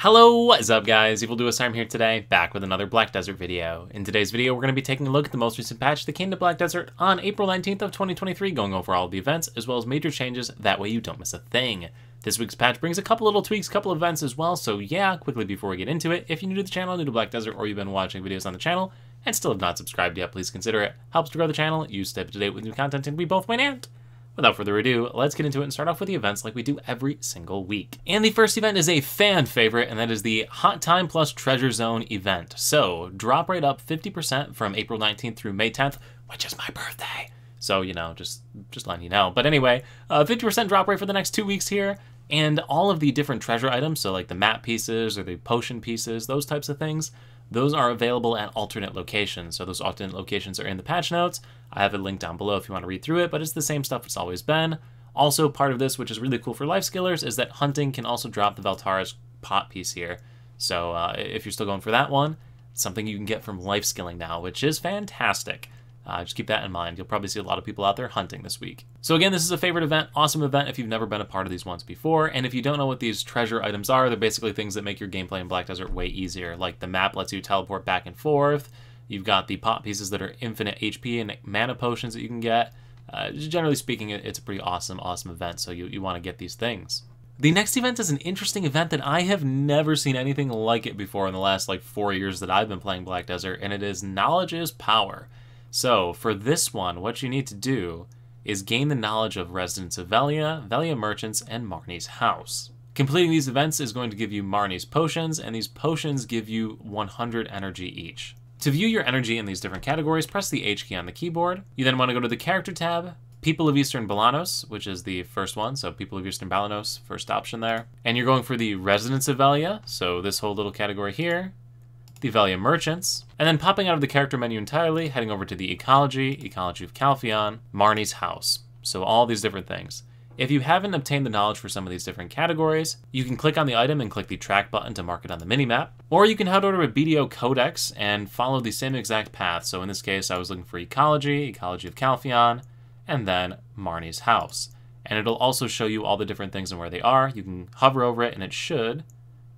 Hello, what is up guys? EvilDoUsHarm here today, back with another Black Desert video. In today's video, we're going to be taking a look at the most recent patch that came to Black Desert on April 19th of 2023, going over all the events, as well as major changes, that way you don't miss a thing. This week's patch brings a couple little tweaks, couple events as well, so yeah, quickly before we get into it, if you're new to the channel, new to Black Desert, or you've been watching videos on the channel, and still have not subscribed yet, please consider it. Helps to grow the channel, you stay up to date with new content, and we both win and... Without further ado, let's get into it and start off with the events like we do every single week. And the first event is a fan favorite, and that is the Hot Time Plus Treasure Zone event. So drop rate up 50% from April 19th through May 10th, which is my birthday. So, you know, just letting you know. But anyway, 50% drop rate for the next 2 weeks here, and all of the different treasure items, so like the map pieces or the potion pieces, those types of things, those are available at alternate locations. So those alternate locations are in the patch notes. I have a link down below if you want to read through it, but it's the same stuff it's always been. Also, part of this, which is really cool for life skillers, is that hunting can also drop the Valtara's pot piece here. So if you're still going for that one, it's something you can get from life skilling now, which is fantastic. Just keep that in mind. You'll probably see a lot of people out there hunting this week. So again, this is a favorite event, awesome event if you've never been a part of these ones before. And if you don't know what these treasure items are, they're basically things that make your gameplay in Black Desert way easier. Like the map lets you teleport back and forth. You've got the pot pieces that are infinite HP and mana potions that you can get. Generally speaking, it's a pretty awesome event. So you want to get these things. The next event is an interesting event that I have never seen anything like it before in the last like 4 years that I've been playing Black Desert. And it is Knowledge is Power. So for this one, what you need to do is gain the knowledge of Residence of Velia, Velia Merchants, and Marnie's House. Completing these events is going to give you Marnie's Potions, and these potions give you 100 energy each. To view your energy in these different categories, press the H key on the keyboard. You then want to go to the Character tab, People of Eastern Balanos, which is the first one, so People of Eastern Balanos, first option there. And you're going for the Residence of Velia, so this whole little category here, the Velia Merchants, and then popping out of the character menu entirely, heading over to the Ecology of Calpheon, Marnie's House. So all these different things. If you haven't obtained the knowledge for some of these different categories, you can click on the item and click the track button to mark it on the minimap, or you can head over to BDO Codex and follow the same exact path. So in this case, I was looking for Ecology of Calpheon, and then Marnie's House. And it'll also show you all the different things and where they are. You can hover over it and it should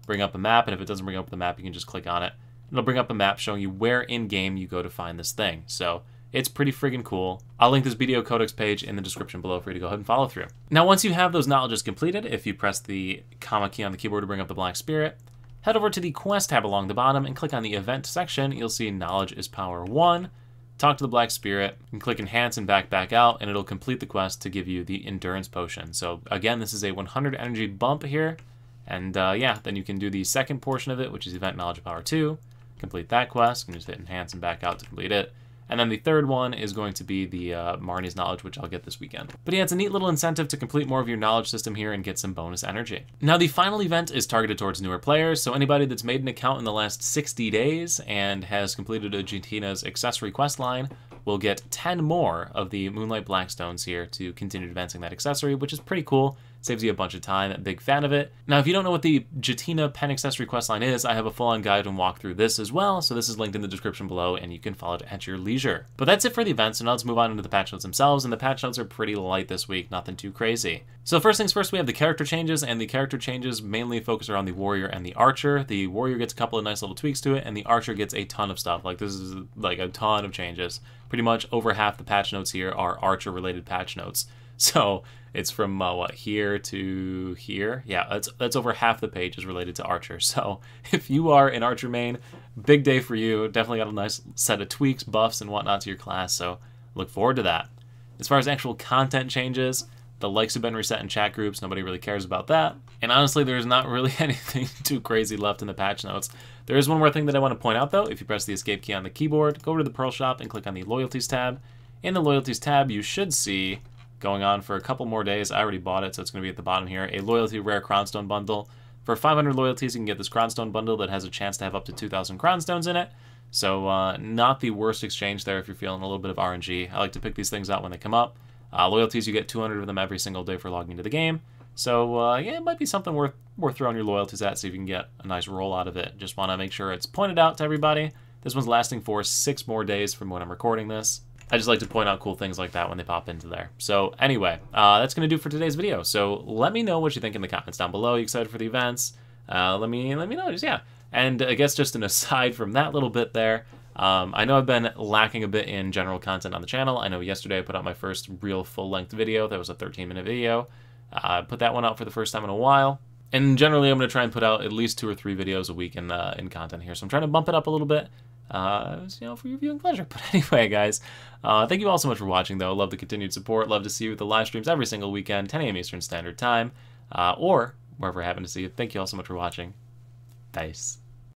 bring up a map, and if it doesn't bring up the map, you can just click on it. It'll bring up a map showing you where in-game you go to find this thing. So it's pretty friggin' cool. I'll link this BDO Codex page in the description below for you to go ahead and follow through. Now, once you have those knowledges completed, if you press the comma key on the keyboard to bring up the Black Spirit, head over to the Quest tab along the bottom and click on the Event section. You'll see Knowledge is Power 1. Talk to the Black Spirit and click Enhance and back out, and it'll complete the quest to give you the Endurance Potion. So again, this is a 100 energy bump here. And yeah, then you can do the second portion of it, which is Event Knowledge of Power 2. Complete that quest. You can just hit Enhance and back out to complete it. And then the third one is going to be the Marnie's Knowledge, which I'll get this weekend. But yeah, it's a neat little incentive to complete more of your knowledge system here and get some bonus energy. Now, the final event is targeted towards newer players. So anybody that's made an account in the last 60 days and has completed a Jetina's accessory quest line will get 10 more of the moonlight Blackstones here to continue advancing that accessory, which is pretty cool. Saves you a bunch of time, big fan of it. Now, if you don't know what the Jetina pen accessory questline is, I have a full-on guide and walk through this as well, so this is linked in the description below and you can follow it at your leisure. But that's it for the events, so now let's move on into the patch notes themselves, and the patch notes are pretty light this week, nothing too crazy. So first things first, we have the character changes, and the character changes mainly focus around the warrior and the archer. The warrior gets a couple of nice little tweaks to it, and the archer gets a ton of stuff. Like, this is like a ton of changes. Pretty much over half the patch notes here are archer-related patch notes. So it's from what, here to here? Yeah, that's over half the page is related to Archer. So if you are an Archer main, big day for you. Definitely got a nice set of tweaks, buffs, and whatnot to your class. So look forward to that. As far as actual content changes, the likes have been reset in chat groups. Nobody really cares about that. And honestly, there's not really anything too crazy left in the patch notes. There is one more thing that I want to point out, though. If you press the escape key on the keyboard, go over to the Pearl Shop and click on the Loyalties tab. In the Loyalties tab, you should see, going on for a couple more days, I already bought it, so it's going to be at the bottom here, a loyalty rare crownstone bundle. For 500 loyalties, you can get this crownstone bundle that has a chance to have up to 2,000 crownstones in it. So not the worst exchange there if you're feeling a little bit of RNG. I like to pick these things out when they come up. Loyalties, you get 200 of them every single day for logging into the game. So yeah, it might be something worth throwing your loyalties at, see if you can get a nice roll out of it. Just want to make sure it's pointed out to everybody. This one's lasting for 6 more days from when I'm recording this. I just like to point out cool things like that when they pop into there. So anyway, that's going to do for today's video. So let me know what you think in the comments down below. Are you excited for the events? let me know. Just, yeah. And I guess just an aside from that little bit there, I know I've been lacking a bit in general content on the channel. I know yesterday I put out my first real full-length video. That was a 13-minute video. I put that one out for the first time in a while. And generally, I'm going to try and put out at least 2 or 3 videos a week in content here. So I'm trying to bump it up a little bit, you know, for your viewing pleasure. But anyway, guys, thank you all so much for watching, though. Love the continued support. Love to see you at the live streams every single weekend, 10 a.m. Eastern Standard Time, or wherever I happen to see you. Thank you all so much for watching. Peace.